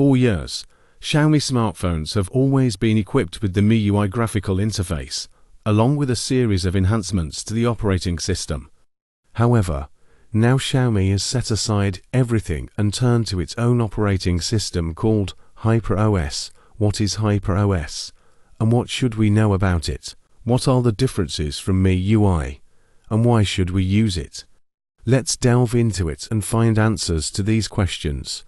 4 years, Xiaomi smartphones have always been equipped with the MIUI graphical interface, along with a series of enhancements to the operating system. However, now Xiaomi has set aside everything and turned to its own operating system called HyperOS. What is HyperOS? And what should we know about it? What are the differences from MIUI? And why should we use it? Let's delve into it and find answers to these questions.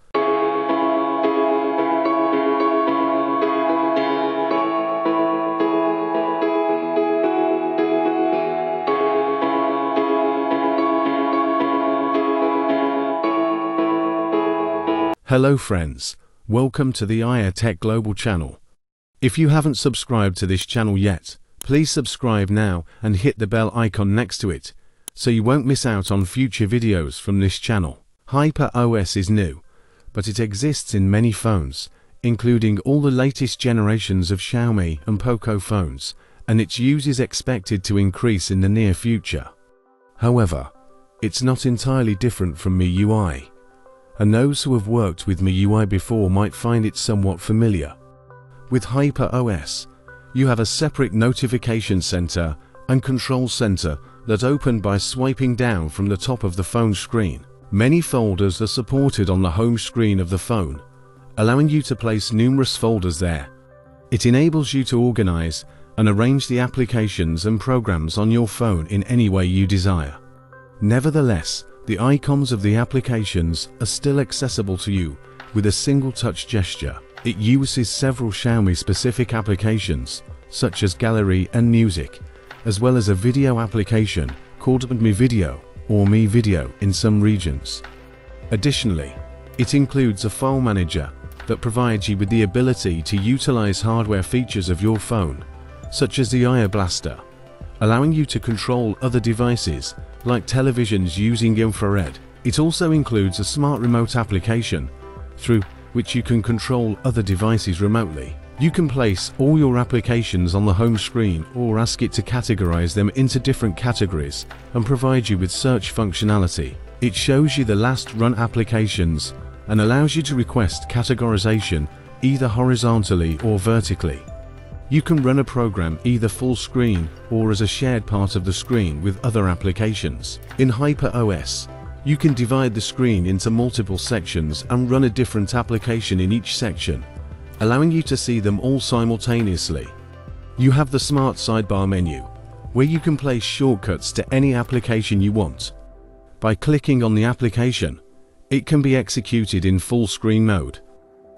Hello friends, welcome to the IrtecGlobal channel. If you haven't subscribed to this channel yet, please subscribe now and hit the bell icon next to it, so you won't miss out on future videos from this channel. HyperOS is new, but it exists in many phones, including all the latest generations of Xiaomi and Poco phones, and its use is expected to increase in the near future. However, it's not entirely different from MIUI, and those who have worked with MIUI before might find it somewhat familiar. With HyperOS, you have a separate notification center and control center that open by swiping down from the top of the phone screen. Many folders are supported on the home screen of the phone, allowing you to place numerous folders there. It enables you to organize and arrange the applications and programs on your phone in any way you desire. Nevertheless, the icons of the applications are still accessible to you with a single touch gesture. It uses several Xiaomi-specific applications, such as gallery and music, as well as a video application called Mi Video or Mi Video in some regions. Additionally, it includes a file manager that provides you with the ability to utilize hardware features of your phone, such as the IR Blaster, allowing you to control other devices like televisions using infrared. It also includes a smart remote application through which you can control other devices remotely. You can place all your applications on the home screen or ask it to categorize them into different categories and provide you with search functionality. It shows you the last run applications and allows you to request categorization either horizontally or vertically. You can run a program either full screen or as a shared part of the screen with other applications. In HyperOS, you can divide the screen into multiple sections and run a different application in each section, allowing you to see them all simultaneously. You have the smart sidebar menu, where you can place shortcuts to any application you want. By clicking on the application, it can be executed in full screen mode.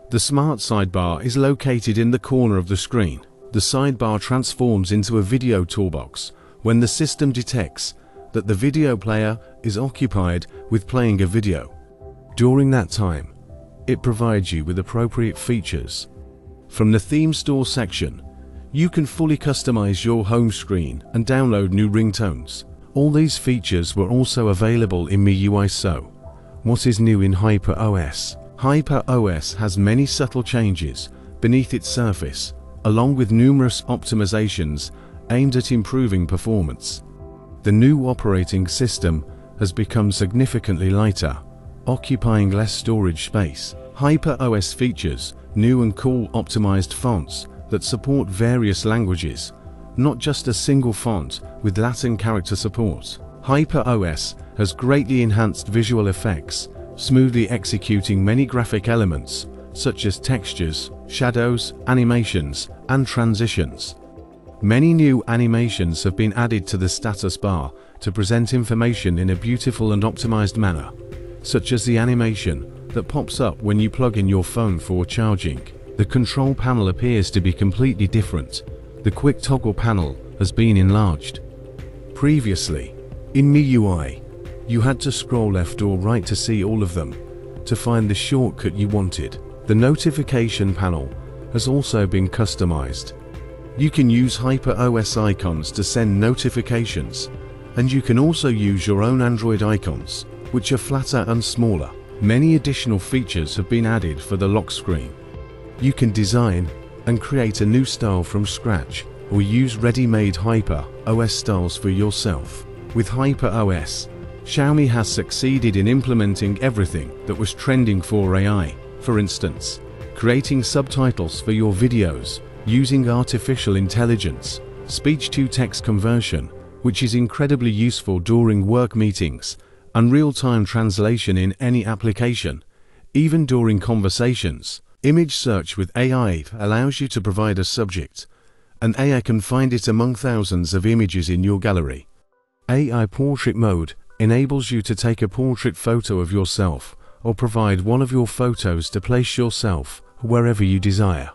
The smart sidebar is located in the corner of the screen. The sidebar transforms into a video toolbox when the system detects that the video player is occupied with playing a video. During that time, it provides you with appropriate features. From the theme store section, you can fully customize your home screen and download new ringtones. All these features were also available in MIUI. So, what is new in HyperOS? HyperOS has many subtle changes beneath its surface, along with numerous optimizations aimed at improving performance. The new operating system has become significantly lighter, occupying less storage space. HyperOS features new and cool optimized fonts that support various languages, not just a single font with Latin character support. HyperOS has greatly enhanced visual effects, smoothly executing many graphic elements such as textures, shadows, animations, and transitions. Many new animations have been added to the status bar to present information in a beautiful and optimized manner, such as the animation that pops up when you plug in your phone for charging. The control panel appears to be completely different. The quick toggle panel has been enlarged. Previously, in MIUI, you had to scroll left or right to see all of them to find the shortcut you wanted. The notification panel has also been customized. You can use HyperOS icons to send notifications, and you can also use your own Android icons, which are flatter and smaller. Many additional features have been added for the lock screen. You can design and create a new style from scratch or use ready-made HyperOS styles for yourself. With HyperOS, Xiaomi has succeeded in implementing everything that was trending for AI. For instance, creating subtitles for your videos, using artificial intelligence, speech-to-text conversion, which is incredibly useful during work meetings, and real-time translation in any application, even during conversations. Image search with AI allows you to provide a subject, and AI can find it among thousands of images in your gallery. AI portrait mode enables you to take a portrait photo of yourself or provide one of your photos to place yourself wherever you desire.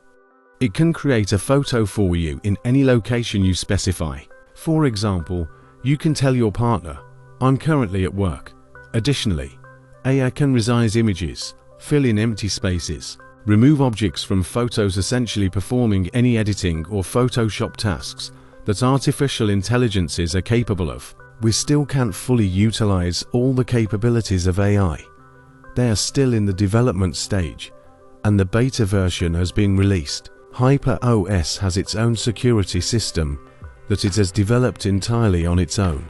It can create a photo for you in any location you specify. For example, you can tell your partner, "I'm currently at work." Additionally, AI can resize images, fill in empty spaces, remove objects from photos, essentially performing any editing or Photoshop tasks that artificial intelligences are capable of. We still can't fully utilize all the capabilities of AI. They are still in the development stage, and the beta version has been released. HyperOS has its own security system that it has developed entirely on its own.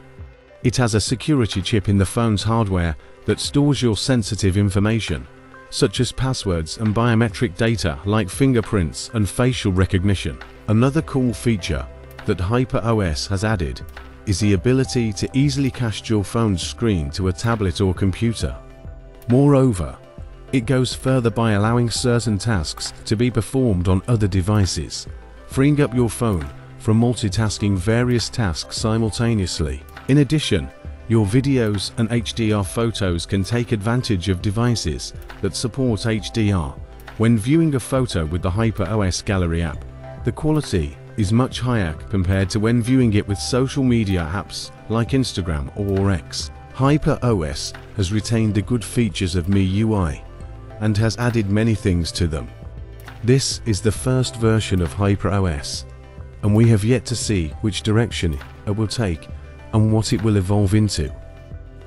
It has a security chip in the phone's hardware that stores your sensitive information, such as passwords and biometric data like fingerprints and facial recognition. Another cool feature that HyperOS has added is the ability to easily cast your phone's screen to a tablet or computer. Moreover, it goes further by allowing certain tasks to be performed on other devices, freeing up your phone from multitasking various tasks simultaneously. In addition, your videos and HDR photos can take advantage of devices that support HDR. When viewing a photo with the HyperOS Gallery app, the quality is much higher compared to when viewing it with social media apps like Instagram or X. HyperOS has retained the good features of MIUI and has added many things to them. This is the first version of HyperOS, and we have yet to see which direction it will take and what it will evolve into.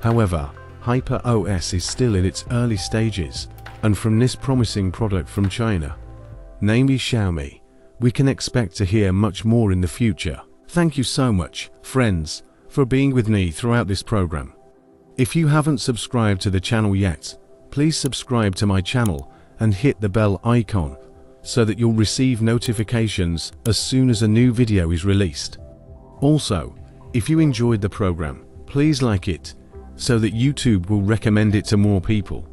However, HyperOS is still in its early stages, and from this promising product from China, namely Xiaomi, we can expect to hear much more in the future. Thank you so much, friends, for being with me throughout this program. If you haven't subscribed to the channel yet, please subscribe to my channel and hit the bell icon so that you'll receive notifications as soon as a new video is released. Also, if you enjoyed the program, please like it so that YouTube will recommend it to more people.